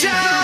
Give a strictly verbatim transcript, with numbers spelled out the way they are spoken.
Joe!